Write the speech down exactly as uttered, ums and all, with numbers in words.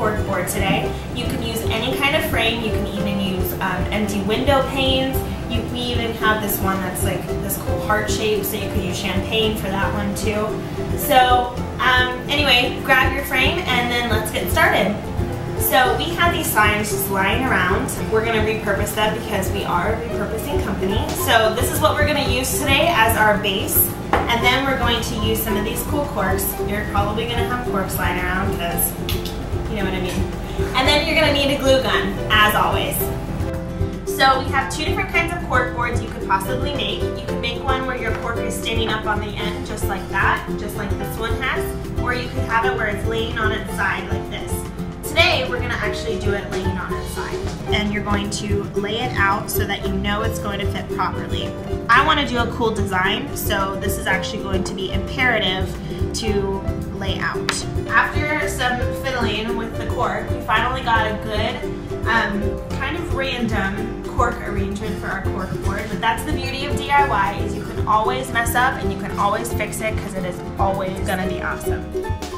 cork board today. You can use any kind of frame. You can even use um, empty window panes. You, we even have this one that's like this cool heart shape, so you could use champagne for that one too. So um, anyway, grab your frame and then let's get started. So we have these signs just lying around. We're going to repurpose them because we are a repurposing company. So this is what we're going to use today as our base. And then we're going to use some of these cool corks. You're probably going to have corks lying around because you know what I mean. And then you're going to need a glue gun, as always. So we have two different kinds of cork boards you could possibly make. You could make one where your cork is standing up on the end just like that, just like this one has. Or you could have it where it's laying on its side like this. Today, we're going to actually do it laying on its side. And you're going to lay it out so that you know it's going to fit properly. I want to do a cool design, so this is actually going to be imperative to lay out. After some fiddling with the cork, we finally got a good um, kind of random cork arrangement for our cork board. But that's the beauty of D I Y, is you can always mess up and you can always fix it because it is always going to be awesome.